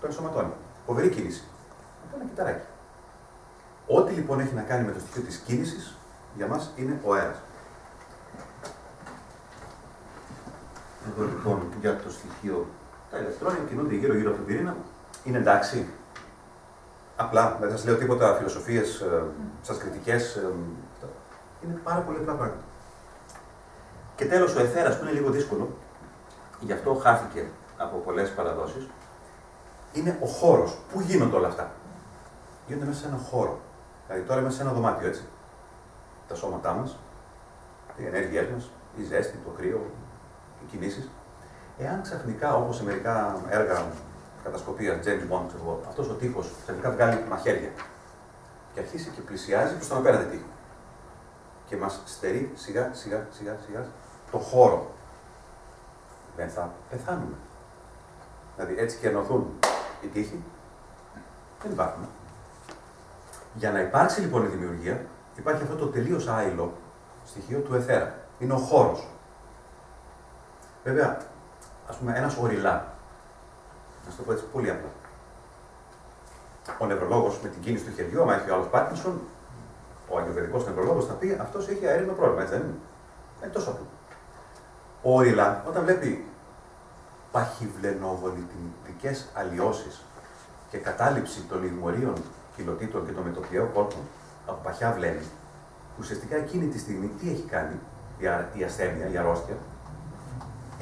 το ενσωματώνει. Φοβερή κίνηση. Αυτό είναι κυταράκι. Ό,τι λοιπόν έχει να κάνει με το στοιχείο της κίνησης, για μας είναι ο αέρας. Εδώ λοιπόν για το στοιχείο τα ηλεκτρόνια κινούνται γύρω-γύρω από τον πυρήνα. Είναι εντάξει. Απλά, δεν σας λέω τίποτα φιλοσοφίες, ε, σας κριτικές, ε, είναι πάρα πολύ απλά πράγματα. Και τέλος, ο εθέρας που είναι λίγο δύσκολο, γι' αυτό χάθηκε από πολλές παραδόσεις, είναι ο χώρος. Πού γίνονται όλα αυτά. Γίνονται μέσα σε έναν χώρο. Δηλαδή τώρα είμαστε σε ένα δωμάτιο, έτσι. Τα σώματά μας, οι ενέργειές μας, η ζέστη, το κρύο, οι κινήσεις. Εάν ξαφνικά, όπως σε μερικά έργα, κατασκοπίας, James Bond, ξέρω, αυτός ο τείχος ξαφνικά βγάλει μαχαίρια και αρχίσει και πλησιάζει προς τον απέναντι τείχο. Και μας στερεί σιγά σιγά σιγά σιγά το χώρο. Δεν θα πεθάνουμε. Δηλαδή έτσι και ενωθούν οι τείχοι, δεν υπάρχουν. Για να υπάρξει λοιπόν η δημιουργία, υπάρχει αυτό το τελείως άειλο στοιχείο του εθέρα. Είναι ο χώρος. Βέβαια, ας πούμε, ένας οριλά. Να το πω έτσι πολύ απλά. Ο νευρολόγος με την κίνηση του χεριού, άμα έχει ο άλλος Πάρκινσον, ο αγιουρβεδικός νευρολόγος θα πει αυτός έχει αέρινο πρόβλημα, έτσι δεν είναι. Είναι τόσο απλό. Ο οριλά, όταν βλέπει παχυβλενοβολιτικές αλλοιώσεις και κατάληψη των λιγμορίων κοιλωτήτων και των μετοπιαίων κόρπων από παχιά βλέμη, ουσιαστικά εκείνη τη στιγμή τι έχει κάνει η ασθένεια, η αρρώστια.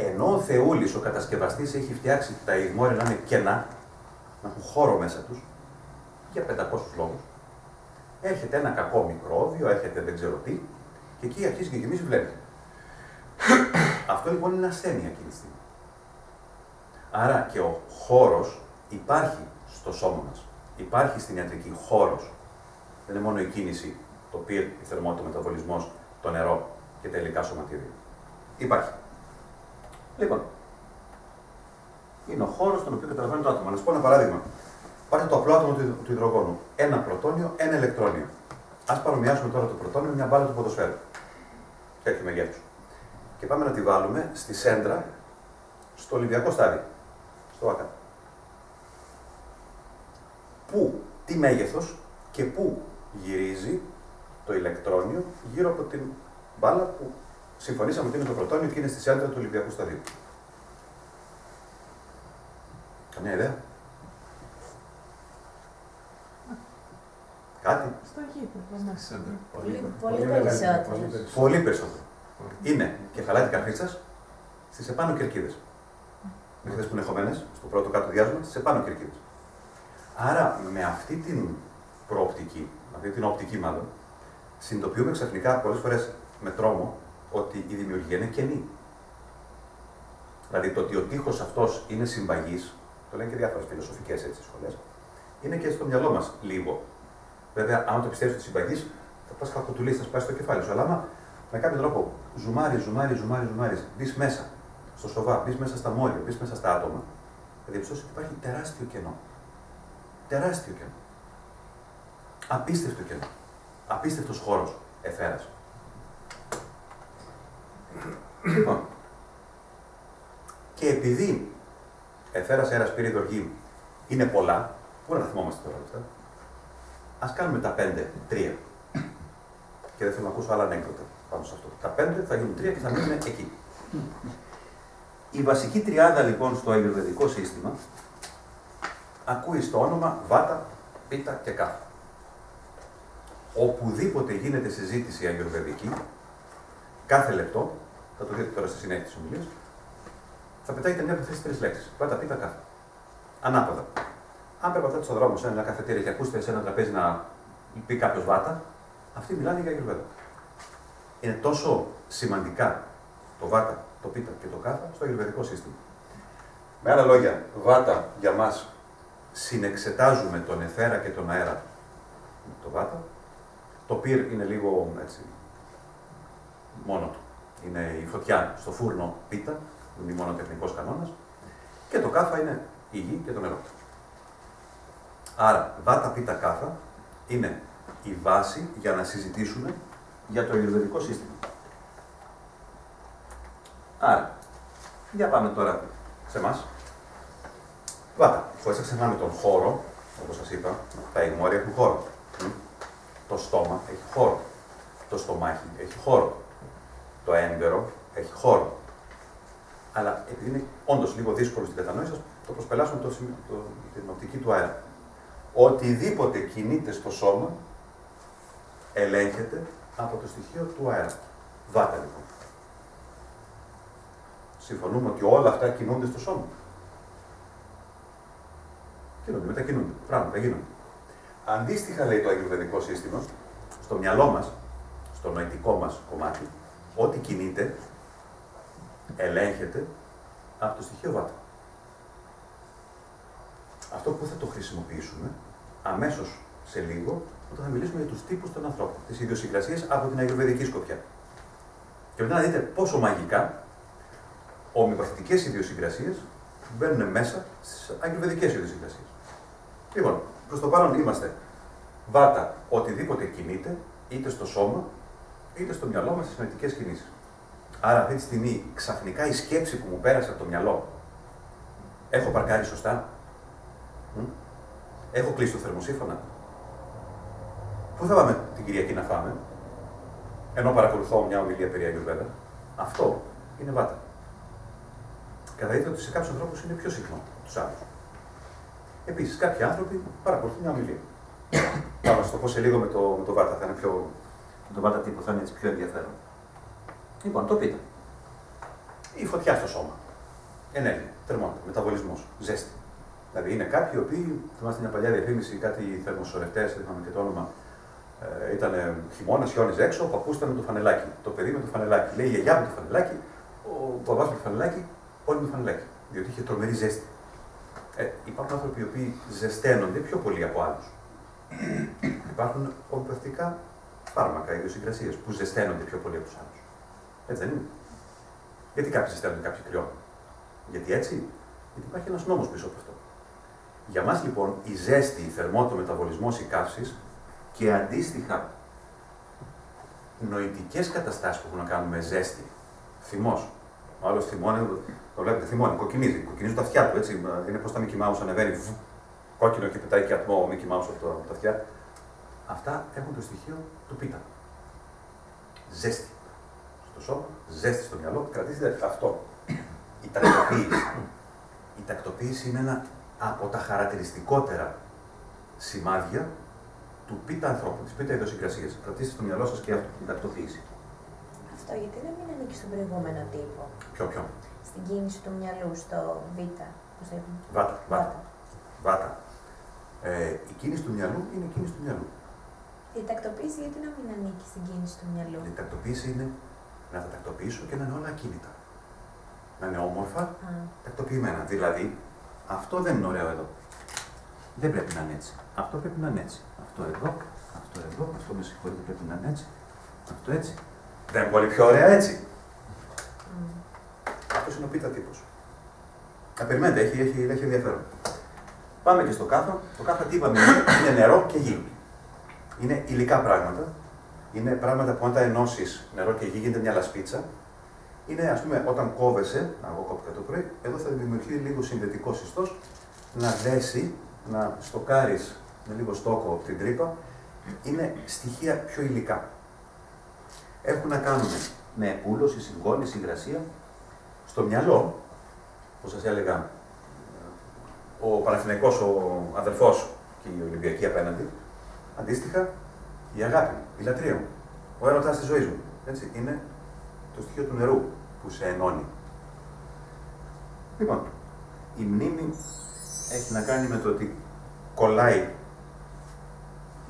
Ενώ ο Θεούλης, ο κατασκευαστής, έχει φτιάξει τα λιγμόρια να είναι κενά, να έχουν χώρο μέσα τους, για πεντακόσιους λόγους, έρχεται ένα κακό μικρόβιο, έρχεται δεν ξέρω τι, και εκεί αρχίζει και γεμίζει βλέμμα. Αυτό λοιπόν είναι ασθένεια εκείνη τη στιγμή. Άρα και ο χώρος υπάρχει στο σώμα μας. Υπάρχει στην ιατρική χώρος. Δεν είναι μόνο η κίνηση, το πυρ, η θερμότητα, ο μεταβολισμός, το νερό και τα υλικά σωματίδια. Υπάρχει. Λοιπόν, είναι ο χώρος στον οποίο καταλαβαίνει το άτομο. Να σας πω ένα παράδειγμα. Πάρτε το απλό άτομο του υδρογόνου. Ένα πρωτόνιο, ένα ηλεκτρόνιο. Ας παρομοιάσουμε τώρα το πρωτόνιο με μια μπάλα του ποδοσφαίρου. Τέτοιου μεγέθους. Και πάμε να τη βάλουμε στη σέντρα, στο Ολυμπιακό στάδιο. Στο Βάτα. Πού, τι μέγεθος και πού γυρίζει το ηλεκτρόνιο γύρω από την μπάλα που. Συμφωνήσαμε ότι είναι το πρωτόνιο και είναι στη σέντρα του Ολυμπιακού σταδίου. Καμιά ιδέα? Κάτι? Στο γήπεδο. Στη σέντρα. Πολύ, πολύ, πολύ περισσότερο. Πολύ περισσότερο. Είναι κεφαλά τη καρφίτσας στις επάνω κερκίδες. Μύχτες που είναι χωμένες, στο πρώτο κάτω διάστημα, στις επάνω κερκίδες. Άρα με αυτή την προοπτική, με αυτή την οπτική μάλλον, συνειδητοποιούμε ξαφνικά πολλές φορές με τρόμο ότι η δημιουργία είναι κενή. Δηλαδή το ότι ο τείχος αυτός είναι συμπαγής, το λένε και διάφορες φιλοσοφικές έτσι σχολές, είναι και στο μυαλό μας λίγο. Βέβαια, αν το πιστεύεις ότι συμπαγής, θα πας χαρτοτουλής, θα σπάσει το κεφάλι σου. Αλλά άμα με κάποιο τρόπο ζουμάρι, ζουμάρι, ζουμάρι, ζουμάρι, μπεις μέσα στο σοβά, μπεις μέσα στα μόρια, μπεις μέσα στα άτομα, θα διαπιστώσεις ότι υπάρχει τεράστιο κενό. Τεράστιο κενό. Απίστευτο κενό. Απίστευτος χώρος εφέρας. Λοιπόν, και επειδή εφέρας, αέρας, πύρη, δοργή είναι πολλά, μπορεί να θυμόμαστε τώρα αυτά, ας κάνουμε τα πέντε, τρία. Και δεν θέλω να ακούσω άλλα ανέκδοτα πάνω σε αυτό. Τα πέντε θα γίνουν τρία και θα μείνουν εκεί. Η βασική τριάδα λοιπόν στο αγιουρβεδικό σύστημα ακούει στο όνομα Βάτα, Πίτα και Κάφα. Οπουδήποτε γίνεται συζήτηση αγιουρβεδική, κάθε λεπτό, θα το δείτε τώρα στη συνέχεια της ομιλίας, θα πετάγεται μια από αυτές τις τρεις λέξεις. Βάτα, Πίτα, Κάφα. Ανάποδα. Αν περπατάτε στον δρόμο σε ένα καφετήρι και ακούσετε σε ένα τραπέζι να πει κάποιος Βάτα, αυτοί μιλάνε για Αγιουρβέδα. Είναι τόσο σημαντικά το Βάτα, το Πίτα και το Κάφα στο αγιουρβεδικό σύστημα. Με άλλα λόγια, Βάτα για μας συνεξετάζουμε τον εθέρα και τον αέρα, το Βάτα. Το πυρ είναι λίγο έτσι μόνο του. Είναι η φωτιά στο φούρνο Πίτα, είναι μόνο τεχνικός κανόνας. Και το Κάφα είναι η γη και το νερό. Άρα, Βάτα, Πίτα, Κάφα είναι η βάση για να συζητήσουμε για το αγιουρβεδικό σύστημα. Άρα, για πάμε τώρα σε εμάς. Βάτα, χωρίς να ξεχνάμε τον χώρο, όπως σας είπα, τα ειμόρια έχουν χώρο. Το στόμα έχει χώρο. Το στομάχι έχει χώρο. Το έντερο έχει χώρο. Αλλά επειδή είναι όντως λίγο δύσκολο στην κατανόηση σας, το προσπελάσουμε το, το, την οπτική του αέρα. Οτιδήποτε κινείται στο σώμα, ελέγχεται από το στοιχείο του αέρα. Βάτα, λοιπόν. Συμφωνούμε ότι όλα αυτά κινούνται στο σώμα. Κινούνται, μετακινούνται. Πράγματα γίνονται. Αντίστοιχα, λέει το αγιουρβεδικό σύστημα, στο μυαλό μας, στο νοητικό μας κομμάτι, ό,τι κινείται, ελέγχεται από το στοιχείο Βάτα. Αυτό που θα το χρησιμοποιήσουμε αμέσως σε λίγο, όταν θα μιλήσουμε για τους τύπους των ανθρώπων, τις ιδιοσυγκρασίες από την αγιουρβεδική σκοπιά. Και μετά να δείτε πόσο μαγικά ομοιοπαθητικές ιδιοσυγκρασίες μπαίνουν μέσα στις αγιουρβεδικές ιδιοσυγκρασίες. Λοιπόν, προς το παρόν είμαστε Βάτα, οτιδήποτε κινείται, είτε στο σώμα, είτε στο μυαλό μας, στις νοητικές κινήσεις. Άρα αυτή τη στιγμή, ξαφνικά η σκέψη που μου πέρασε από το μυαλό, έχω παρκάρει σωστά. Έχω κλείσει το θερμοσύφωνα. Πού θα πάμε την Κυριακή να φάμε, ενώ παρακολουθώ μια ομιλία περί Αγιουρβέδα. Αυτό είναι Βάτα. Καταλαβαίνετε ότι σε κάποιους ανθρώπους είναι πιο συχνό από τους άλλους. Επίσης, κάποιοι άνθρωποι παρακολουθούν μια ομιλία. Θα σας το πω σε λίγο με το, με το Βάτα, θα είναι πιο. Με το Βάτα τύπο θα είναι έτσι πιο ενδιαφέρον. Λοιπόν, το Πίτα. Η φωτιά στο σώμα. Ενέργεια, θερμότητα, μεταβολισμός, ζέστη. Δηλαδή, είναι κάποιοι οι οποίοι, θυμάστε μια παλιά διαφήμιση, κάτι θερμοσορευτές, δεν θυμάμαι και το όνομα, ε, ήταν χειμώνας, χιόνιζε έξω, ο παππούς ήταν με το φανελάκι, το παιδί με το φανελάκι, λέει η γιαγιά με το φανελάκι, ο μπαμπάς με το φανελάκι, όλοι με το φανελάκι. Διότι είχε τρομερή ζέστη. Ε, υπάρχουν άνθρωποι οι οποίοι ζεσταίνονται πιο πολύ από άλλους. Υπάρχουν ομοιοπαθητικά φάρμακα, ιδιοσυγκρασίες που ζεσταίνονται πιο πολύ από τους άλλους. Έτσι δεν είναι. Γιατί κάποιοι ζεσταίνονται, κάποιοι κρυώνουν. Γιατί έτσι, γιατί υπάρχει ένας νόμος πίσω από αυτό. Για μας λοιπόν η ζέστη, η θερμότητα, ο μεταβολισμός, οι καύσεις και αντίστοιχα νοητικές καταστάσεις που έχουν να κάνουν με ζέστη, θυμός. Ο άλλος θυμώνει, το βλέπετε, θυμώνει, κοκκινίζει, κοκκινίζουν τα αυτιά του, έτσι, είναι πως τα Mickey Mouse ανεβαίνει, βου, κόκκινο και πετάει και ατμό ο Mickey Mouse από, το, από τα αυτιά. Αυτά έχουν το στοιχείο του Πίτα. Ζέστη στο σώμα, ζέστη στο μυαλό, κρατήστε αυτό. Η τακτοποίηση. Η τακτοποίηση είναι ένα από τα χαρακτηριστικότερα σημάδια του Πίτα ανθρώπου, της Πίτα ιδιοσυγκρασίας. Κρατήστε στο μυαλό σας και αυτό, την τακτοποίηση. Αυτό γιατί δεν μην ανήκει στον προηγούμενο τύπο. Ποιο, ποιο. Στην κίνηση του μυαλού, στο Β, πώς λέγεται. Βάτα, Βάτα. Βάτα. Ε, η κίνηση του μυαλού είναι η κίνηση του μυαλού. Η τακτοποίηση, γιατί να μην ανήκει στην κίνηση του μυαλού. Η τακτοποίηση είναι να τα τακτοποιήσω και να είναι όλα ακίνητα. Να είναι όμορφα, Α. τακτοποιημένα. Δηλαδή, αυτό δεν είναι ωραίο εδώ. Δεν πρέπει να είναι έτσι. Αυτό πρέπει να είναι έτσι. Αυτό εδώ, αυτό εδώ, αυτό με συγχωρείτε πρέπει να είναι έτσι. Αυτό έτσι. Δεν είναι πολύ πιο ωραία έτσι. Mm. Αυτό είναι ο πίτα τύπος. Να περιμένετε, έχει, έχει, έχει ενδιαφέρον. Πάμε και στο κάθο. Το κάθο τι είπαμε, είναι νερό και γη. Είναι υλικά πράγματα. Είναι πράγματα που αν τα ενώσεις νερό και γη γίνεται μια λασπίτσα. Είναι ας πούμε όταν κόβεσαι, εγώ κόπηκα το πρωί, εδώ θα δημιουργηθεί λίγο συνδετικό ιστός να δέσει, να στοκάρεις με λίγο στόκο από την τρύπα. Είναι στοιχεία πιο υλικά. Έχουν να κάνουν με επούλωση, συγκόνηση, υγρασία. Στο μυαλό, όπως σας έλεγα, ο Παναθηναϊκός, ο αδερφός και η Ολυμπιακή απέναντι, αντίστοιχα, η αγάπη μου, η λατρεία μου, ο έρωτας της ζωής μου, έτσι, είναι το στοιχείο του νερού που σε ενώνει. Λοιπόν, η μνήμη έχει να κάνει με το ότι κολλάει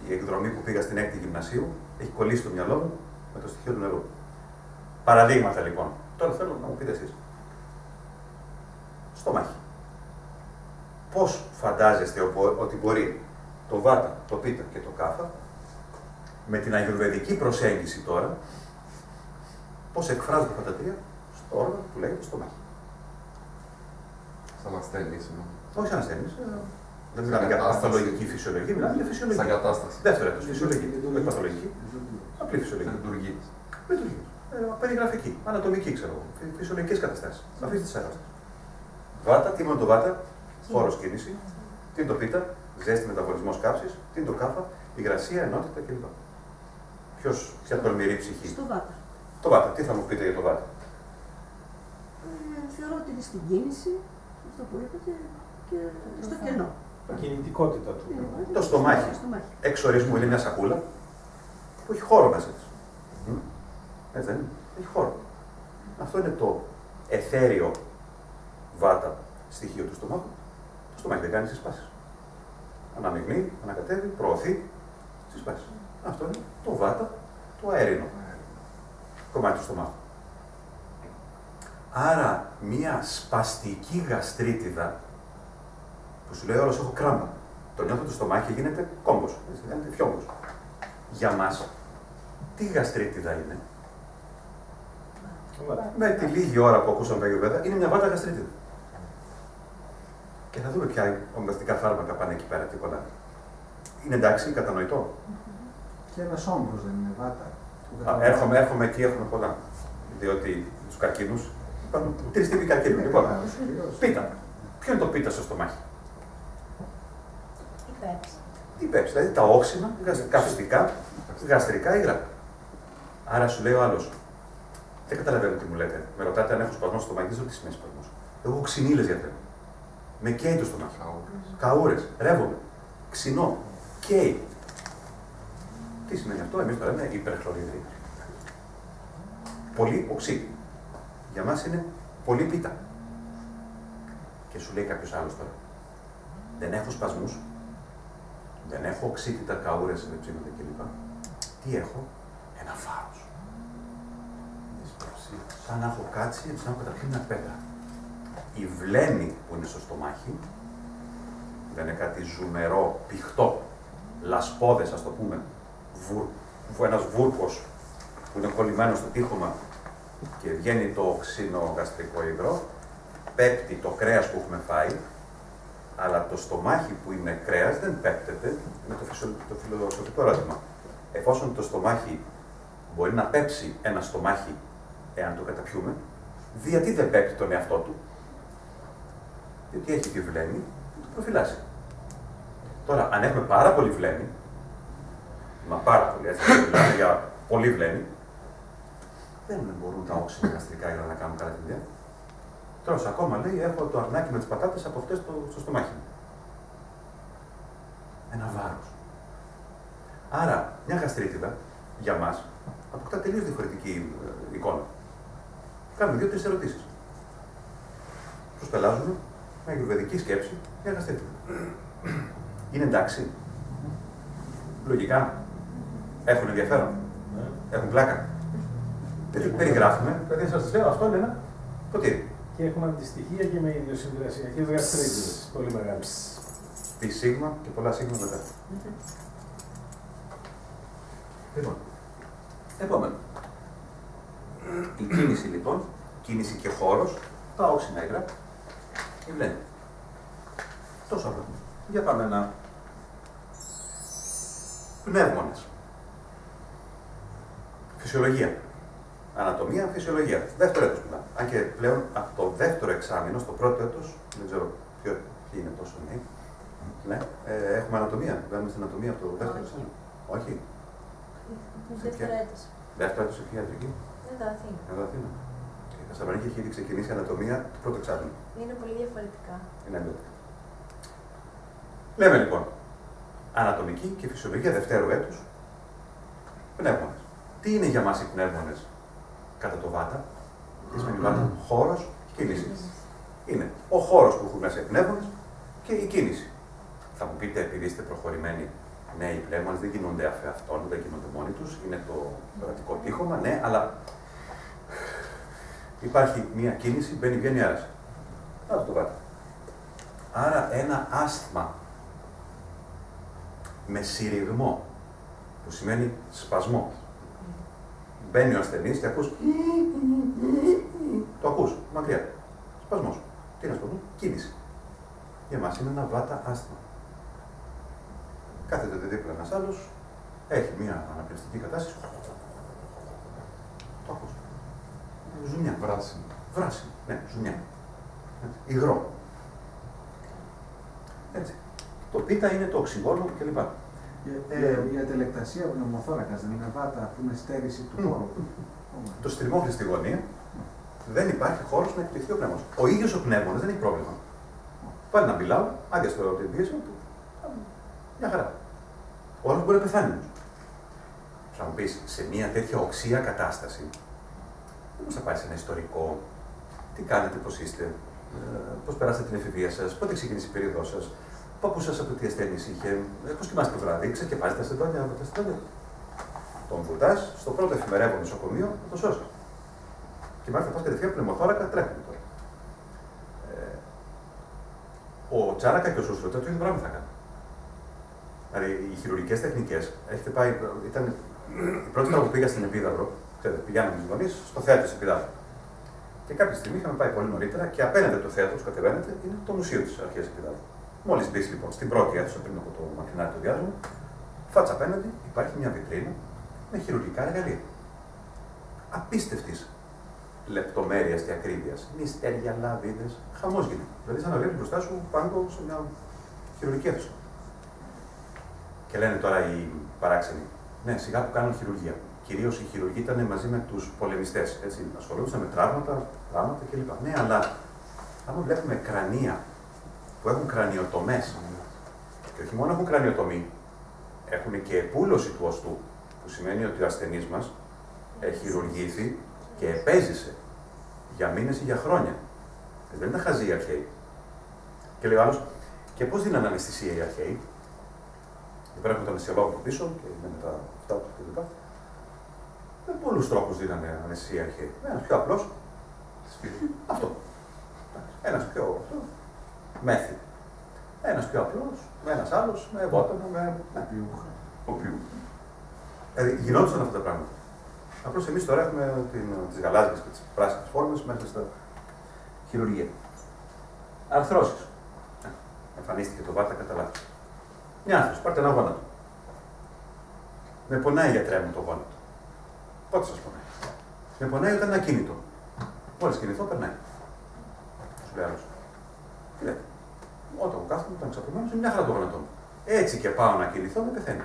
η εκδρομή που πήγα στην έκτη γυμνασίου, έχει κολλήσει το μυαλό μου με το στοιχείο του νερού. Παραδείγματα λοιπόν. Τώρα θέλω να μου πείτε εσείς. Στομάχι. Πώς φαντάζεστε ότι μπορεί το βάτα, το πίτα και το κάφα, με την αγιουρβεδική προσέγγιση τώρα, πώς εκφράζονται αυτά τα τρία στο όργανο που λέγεται στομάχι. Σαν ασθένης. Όχι σαν ασθένης. Δεν μιλάμε για παθολογική φυσιολογική, μιλάμε για φυσιολογική. Σαν κατάσταση. Δεύτερο έτος, φυσιολογική. Όχι παθολογική. Απλή φυσιολογική. Λειτουργεί. Λειτουργεί. Περιγραφική, ανατομική, ξέρω εγώ. Φυσιολογικές καταστάσεις. Αφήστε τις άλλες. Βάτα, τι είναι το βάτα, χώρος κίνηση. Τι είναι το πίτα, ζέστη μεταβολισμός καύσης. Τι είναι το κάφα, υγρασία, ενότητα κλπ. Ποιος, ποια τολμηρή ψυχή. Στο βάτα. Το βάτα, τι θα μου πείτε για το βάτα. Ε, θεωρώ ότι είναι στην κίνηση, αυτό που είπα και, και στο κενό. Η κινητικότητα του. Ε, το στομάχι. Εξ ορισμού είναι μια σακούλα που έχει χώρο μέσα της. Έτσι δεν είναι. Έχει χώρο. Αυτό είναι το εθέριο βάτα στοιχείο του στομάχου. Το στομάχι δεν κάνει συσπάσεις. Αναμειγνύει, ανακατεύει, προωθεί συσπάσεις. Αυτό είναι το βάτα, το αέρινο κομμάτι του στομάχου. Άρα, μία σπαστική γαστρίτιδα που σου λέει όλος έχω κράμα. Το νιώθω το στομάχι γίνεται κόμπος, γίνεται φιόγκος. Για μας, τι γαστρίτιδα είναι. Με τη λίγη ώρα που ακούσαμε τα Αγιουρβέδα, είναι μια βάτα γαστρίτιδα. Και θα δούμε ποια ομοιοπαθητικά φάρμακα πάνε εκεί πέρα, τι κολλάνε. Είναι εντάξει, κατανοητό. Και ένας όμπρος δεν είναι βάτα. Έρχομαι, έρχομαι εκεί, έχουμε πολλά. Διότι τους καρκίνους υπάρχουν τρεις τύποι καρκίνου. Λοιπόν, πίτα. Ποιο είναι το πίτα στο στομάχι. Η πέψη. Η πέψη, δηλαδή τα όξινα, καυστικά, γαστρικά υγρά. Άρα σου λέει ο άλλος. Δεν καταλαβαίνω τι μου λέτε. Με ρωτάτε αν έχω σπασμό στο μαγείο, τι σημαίνει σπασμό. Εγώ έχω ξυνήλες γιατρέ. Με καίει το στομάχι. Καούρες. Ρεύομαι. Ξινό. Καίει. Τι σημαίνει αυτό, εμείς το λέμε υπερχλωρίδρυ. Πολύ οξύ. Για μας είναι πολύ πίτα. Και σου λέει κάποιος άλλος τώρα. Δεν έχω σπασμούς. Δεν έχω οξύτητα, καούρες, συνεψίματα κλπ. Τι έχω, ένα φάρος. Σαν να έχω κάτσει, σαν να έχω καταπιεί μια πέτρα. Η βλέμη που είναι στο στομάχι, δεν είναι κάτι ζουμερό, πηχτό, λασπόδες, ας το πούμε, βουρ, ένας βούρκος που είναι κολλημένο στο τείχομα και βγαίνει το ξύνο γαστρικό υγρό, πέπτει το κρέας που έχουμε φάει, αλλά το στομάχι που είναι κρέας δεν πέπτεται, είναι το φιλοσοφικό ερώτημα. Εφόσον το στομάχι μπορεί να πέψει ένα στομάχι, εάν το καταπιούμε, γιατί δεν πέφτει τον εαυτό του. Γιατί έχει τη βλέμη που το προφυλάσσει. Τώρα, αν έχουμε πάρα πολύ βλέμη, μα πάρα πολύ, έτσι, μιλάμε για πολύ βλέμη, δεν μπορούν τα όξινα γαστρικά υγρά να κάνουν καλά τη δουλειά. Τώρα, ακόμα λέει, έχω το αρνάκι με τις πατάτες από αυτές το, στο στομάχι μου. Ένα βάρος. Άρα, μια γαστρίτιδα, για μας, αποκτά τελείως διαφορετική εικόνα. Κάνουμε δύο-τρεις ερωτήσεις. Προσπελάζουμε με αγιουρβεδική σκέψη για γαστρίτιδα. είναι εντάξει. Λογικά. Έχουν ενδιαφέρον. Yeah. Έχουν πλάκα. Yeah. Περιγράφουμε. Δηλαδή, σας λέω, αυτό είναι ένα ποτήρι. Και έχουμε αντιστοιχεία και με ιδιοσυγκρασιακές γαστρίτιδες. Πολύ μεγάλη. Πι σίγμα και πολλά σίγμα μετά. Okay. Λοιπόν. Επόμενο. Η κίνηση λοιπόν, κίνηση και χώρος, τα όξινα υγρά, η βλέμη. Τόσο απλό. Για πάμε να... Πνεύμονες. Φυσιολογία. Ανατομία, φυσιολογία. Δεύτερο έτος μιλάμε. Αν και πλέον από το δεύτερο εξάμηνο, στο πρώτο έτος, δεν ξέρω ποιο είναι τόσο νέοι, ναι, ε, έχουμε ανατομία. Βγαίνουμε στην ανατομία από το δεύτερο εξάμηνο. Όχι. Δεύτερο έτος. Δεύτερο έτος ψυχιατρική. Εδώ Αθήνα. Εδώ Αθήνα. Η Θεσσαλονίκη έχει ήδη ξεκινήσει η ανατομία το πρώτο εξάμηνο. Είναι πολύ διαφορετικά. Είναι αλλιώτικα. Λέμε λοιπόν, ανατομική και φυσιολογία δευτέρου έτους, πνεύμονες. Τι είναι για μας οι πνεύμονες κατά το Βάτα, τι σημαίνει Βάτα, χώρος και κίνηση. Είναι ο χώρος που έχουν μέσα οι πνεύμονες και η κίνηση. Θα μου πείτε, επειδή είστε προχωρημένοι, ναι, οι πνεύμονες δεν γίνονται αφ' αυτών, δεν γίνονται μόνοι τους, είναι το κρατικό τείχομα, ναι, αλλά υπάρχει μία κίνηση, μπαίνει, βγαίνει άραση. Άρα το Βάτα. Άρα ένα άσθμα με συρριγμό, που σημαίνει σπασμό. Μπαίνει ο ασθενής και ακούς... Το ακούς, μακριά. Σπασμός. Τι να σου πω, κίνηση. Για μας είναι ένα βάτα άσθμα. Κάθεται δίπλα ένας άλλος, έχει μία αναπνευστική κατάσταση. Το ακούς. Ζουμιά. Βράσιμο. Βράσιμο, ναι, ζουμιά. Υγρό. Έτσι. Το πίτα είναι το οξυγόνο κλπ. Ε, ε, η ατελεκτασία πνευμοθώρακας δεν είναι βάτα που είναι στέρηση του χώρου. Το στριμώχνει στη γωνία, δεν υπάρχει χώρος να εκτυχθεί ο πνεύμονας. Ο ίδιος ο πνεύμονας δεν έχει πρόβλημα. Πάλι να μιλάω, άδεια στο την πίεση, μια χαρά. Ο άλλος μπορεί να πεθάνει. Θα μου πεις, σε μια τέτοια οξία κατάσταση, πώς θα πάει σε ένα ιστορικό, τι κάνετε, πώς είστε, πώς περάσατε την εφηβεία σας, πότε ξεκίνησε η περίοδος σας. Παππού σας από τι ασθένειες είχε, πώς κοιμάστε το βράδυ, ξεκεβάζετε τα στεντόνια, τα στεντόνια. Τον βουτάς στο πρώτο εφημερεύον νοσοκομείο να το σώσει. Και μάλιστα πας κατευθείαν πνευμοθώρακα, τρέχουμε τώρα. Ε, ο Τσάρακα και ο Σούσουλτα το ίδιο πράγμα θα κάνουν. Δηλαδή οι χειρουργικές τεχνικές, έχετε πάει, ήταν η πρώτη φορά που πήγα στην Επίδαυρο, ξέρετε, πηγαίναμε με τους γονείς στο θέατρο της Επιδαύρου. Και κάποια στιγμή είχαμε πάει πολύ νωρίτερα και απέναντι από το θέατρο που κατεβαίνετε είναι το μουσείο της αρχαίας Επιδαύρου. Μόλις μπεις λοιπόν στην πρώτη αίθουσα πριν από το μακρινάρι του διάδρομου, φάτσα απέναντι υπάρχει μια βιτρίνα με χειρουργικά εργαλεία. Απίστευτης λεπτομέρειας και ακρίβειας. Μυστέρια, λαβίδες, χαμός γίνεται. Δηλαδή, σαν να βλέπεις μπροστά σου πάνω σε μια χειρουργική αίθουσα. Και λένε τώρα οι παράξενοι, ναι, σιγά που κάνουν χειρουργία. Κυρίως οι χειρουργοί ήταν μαζί με τους πολεμιστές. Έτσι, ασχολούνταν με τραύματα, πράγματα κλπ. Ναι, αλλά άμα βλέπουμε κρανία. Που έχουν κρανιοτομές. Και όχι μόνο έχουν κρανιοτομή, έχουν και επούλωση του οστού, που σημαίνει ότι ο ασθενής μας έχει χειρουργήθει και επέζησε για μήνες ή για χρόνια. Δεν τα χαζεί οι αρχαίοι. Και λέει ο άλλος, και πώς δίνανε αναισθησία οι αρχαίοι. Και πρέπει να τον αναισθησιολόγο από πίσω και είναι μετά αυτά του κλπ. Με πολλούς τρόπους δίνανε αναισθησία οι αρχαίοι. Ένας πιο απλός, αυτό. Ένας πιο αυτό. Μέθη. Ένας πιο απλός, με ένας άλλος, με βότανο, με... με πιούχα. Ο πιούχα. Δηλαδή γινόντουσαν αυτά τα πράγματα. Απλώς εμείς τώρα έχουμε την... τις γαλάζιες και τις πράσινες φόρμες μέσα στα χειρουργία. Αρθρώσεις. Ε, εμφανίστηκε το βάτα κατά λάθος. Μια άρθρωση, πάρτε ένα γόνατο. Με πονάει γιατρέ μου το γόνατο. Πότε σας πονάει. Με πονάει όταν είναι ακίνητο. Μόλις κινηθώ, περνάει. Σου λέει άλλος. Τι λέτε. Όταν κάθομαι, όταν ξαπλωμένος, είναι μια χαρά το γόνατό μου. Έτσι και πάω να κινηθώ, με πεθαίνει.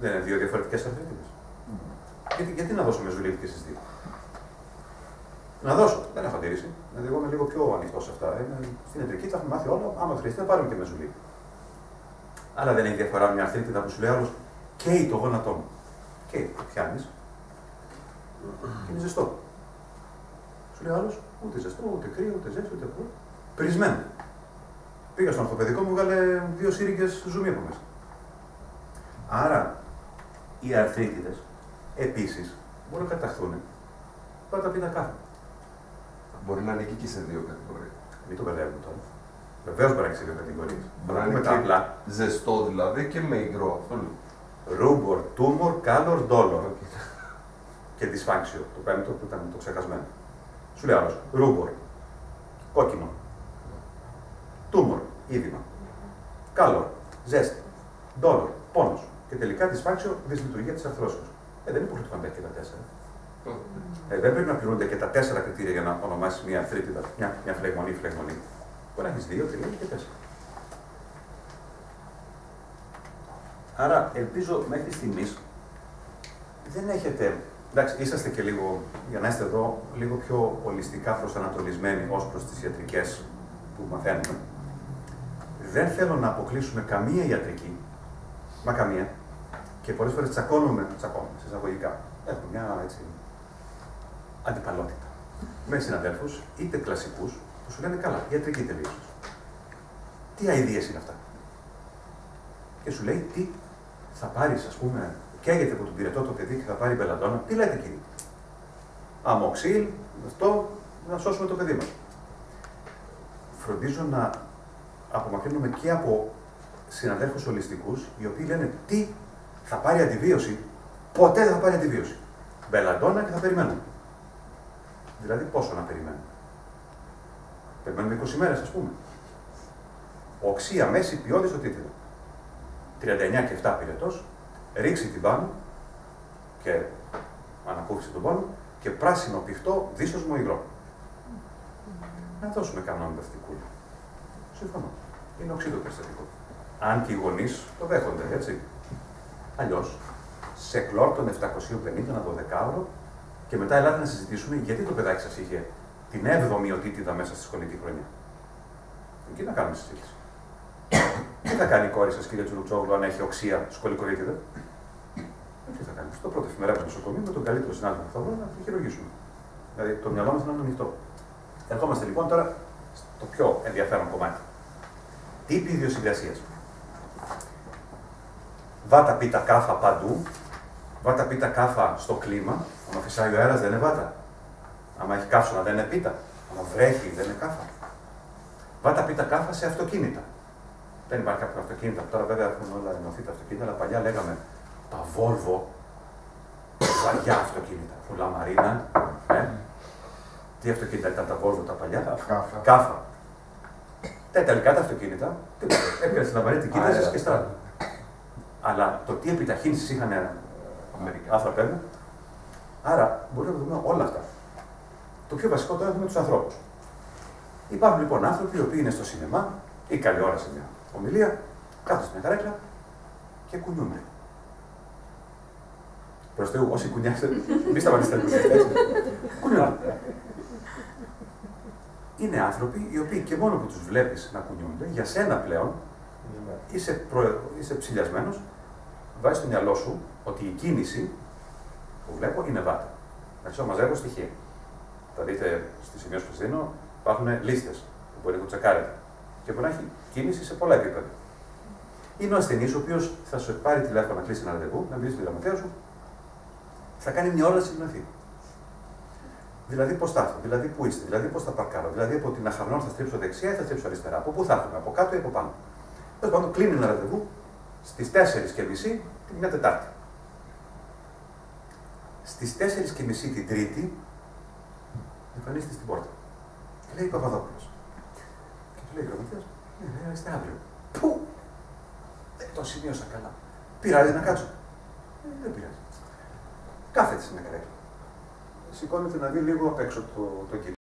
Δεν είναι δύο διαφορετικές αρθρίτιδες. Mm. Γιατί, γιατί να δώσω με ζουλίδι και στις δύο. Να δώσω, δεν έχω αντίρρηση. Δηλαδή, εγώ είμαι λίγο πιο ανοιχτός σε αυτά. Είναι, στην ιατρική τα έχουμε μάθει όλα. Άμα χρειαστεί, να πάρουμε και με ζουλίδι. Αλλά δεν έχει διαφορά μια αρθρίτιδα που σου λέει άλλος, καίει το γόνατό μου. Καίει, το πιάνεις. Και είναι ζεστό. Σου λέει άλλος, ούτε ζεστό, ούτε κρύο, ούτε ζέστη, ούτε πού. Πρισμένο. Πήγα στον αυτοπαιδικό μου, βγάλε δύο σύριγγες ζουμί από μέσα. Άρα, οι αρθρίτιδες επίσης μπορούν να καταχθούν πάντα πίτα κάφα. Μπορεί να ανήκει και σε δύο κατηγορίες. Μην το μπερδεύουμε τώρα. Βεβαίως μπορεί να έχει σε δύο κατηγορίες. Μπορεί να είναι και απλά. Ζεστό δηλαδή και με υγρό. Ρούμπορ, τούμορ, κάλορ, ντόλορ. Και δυσφάξιο. Το πέμπτο που ήταν το ξεχασμένο. Σου λέει άλλος. Ρούμπορ. Κόκκινο. Τούμορ. Ήδημα. Κάλορ. Ζέστη. Ντόλορ. Πόνος. Και τελικά δυσφάξιο, δυσλειτουργία της αρθρώσεως. Ε, δεν είναι υποχρεωτικό να μπαίνει και τα τέσσερα. Ε, δεν πρέπει να πληρούνται και τα τέσσερα κριτήρια για να ονομάσεις μια αρθρίτιδα, μια, μια φλεγμονή, φλεγμονή. Μπορεί να έχεις δύο, τρία και τέσσερα. Άρα, ελπίζω μέχρι στιγμής δεν έχετε. Εντάξει, είσαστε και λίγο, για να είστε εδώ, λίγο πιο ολιστικά προσανατολισμένοι ως προς τις ιατρικές που μαθαίνουμε. Δεν θέλω να αποκλείσουμε καμία ιατρική, μα καμία, και πολλές φορές τσακώνουμε, τσακώνουμε, σε εισαγωγικά. Έχουμε μια έτσι αντιπαλότητα με συναδέλφους, είτε κλασικούς, που σου λένε καλά, ιατρική τελείωσης. Τι αηδίες είναι αυτά. Και σου λέει τι θα πάρεις, ας πούμε, καίγεται από τον πυρετό το παιδί και θα πάρει μπελαντόνα. Τι λέτε κύριε. Αμοξίλ, αυτό, να σώσουμε το παιδί μας. Φροντίζω να απομακρύνουμε και από συναδέλφους ολιστικούς, οι οποίοι λένε τι θα πάρει αντιβίωση. Ποτέ δεν θα πάρει αντιβίωση. Μπελαντόνα και θα περιμένουμε. Δηλαδή πόσο να περιμένουμε. Περιμένουμε είκοσι μέρες, ας πούμε. Οξία, μέση, ποιότητα στο τίτλο. τριάντα εννιά και επτά πυρετός, ρίξει την πάνω και ανακούφισε τον πόνο και πράσινο πιχτό, δύσοσμο υγρό. Να δώσουμε κανόνι δευτικούλα. Συμφωνώ. Είναι οξύτο περιστατικό. Αν και οι γονείς το δέχονται, έτσι. Αλλιώς, σε κλόρ των επτακοσίων πενήντα ένα δωδεκάωρο και μετά ελάτε να συζητήσουμε γιατί το παιδάκι σας είχε την έβδομη οτίτιδα μέσα στη σχολική χρονιά. Εκεί να κάνουμε συζήτηση. Τι θα κάνει η κόρη σας, κύριε Τσουρουκτσόγλου, αν έχει οξία σχολικορίτιδα. Τι θα κάνει. Στο πρώτο εφημεράκι του νοσοκομείου, με τον καλύτερο συνάδελφο που θα βρω, να τη χειρουργήσουμε. Δηλαδή το μυαλό μας να είναι ανοιχτό. Ερχόμαστε λοιπόν τώρα στο πιο ενδιαφέρον κομμάτι. Τύποι ιδιοσυγκρασίας. Βάτα πίτα κάφα παντού. Βάτα πίτα κάφα στο κλίμα. Άμα φυσάει ο αέρας δεν είναι βάτα. Άμα έχει καύσωνα δεν είναι πίτα. Άμα βρέχει δεν είναι κάφα. Βάτα πίτα κάφα σε αυτοκίνητα. Δεν υπάρχει κάποιο αυτοκίνητο. Τώρα βέβαια έχουν όλα ενωθεί τα αυτοκίνητα, αλλά παλιά λέγαμε τα Volvo, βαριά αυτοκίνητα. Φουλά μαρίνα. Ε. Τι αυτοκίνητα ήταν τα Volvo τα παλιά. Κάφα. Κάφα. Τα ιταλικά τα αυτοκίνητα. Έπαιρε στην λαμπαρία, την κοίταζε και στράβε. Αλλά το τι επιταχύνσεις είχαν άνθρωποι. Άρα μπορούμε να δούμε όλα αυτά. Το πιο βασικό τώρα είναι τους ανθρώπους. Υπάρχουν λοιπόν άνθρωποι οι οποίοι είναι στο σινεμά ή καλή ώρα σε μια ομιλία, κάθονται στην καρέκλα και κουνιούνται. Προς Θεού, όσοι κουνιάστε, μη σταματήσετε να κουνιάστε, έτσι. Κουνιούνται. Είναι άνθρωποι οι οποίοι και μόνο που τους βλέπεις να κουνιούνται, για σένα πλέον, είσαι, προ... είσαι ψηλιασμένος, βάζεις στο μυαλό σου ότι η κίνηση που βλέπω είναι βάτα. Να μαζεύω στοιχεία. Θα δείτε στη σημείωση που σας δίνω, υπάρχουν λίστες που μπορείτε να τσεκάρετε. Και μπορεί να έχει κίνηση σε πολλά επίπεδα. Είναι ο ασθενής ο οποίος θα σου πάρει τηλέφωνο να κλείσει ένα ραντεβού, να μιλήσει με τη γραμματέα σου, θα κάνει μια ώρα να συγκοινωθεί. Δηλαδή πώς θα έρθω, δηλαδή πού είστε, δηλαδή πώς θα παρκάρω, δηλαδή από την Αχαρνών θα στρίψω δεξιά ή θα στρίψω αριστερά, από πού θα έρθουμε, από κάτω ή από πάνω. Τέλος πάντων, κλείνει ένα ραντεβού στις τέσσερις και μισή την μια Τετάρτη. Στις τέσσερις και μισή την Τρίτη εμφανίζεται στην πόρτα. Και λέει Παπαδόπουλος. Λέει ο γραμματέας, ναι, ναι, είστε αύριο. Πού! Δεν το σημείωσα καλά. Πειράζει να κάτσω. Ε, δεν πειράζει. Κάθεται στην καρέκλα. Σηκώνεται να δει λίγο απ' έξω το, το κύριο.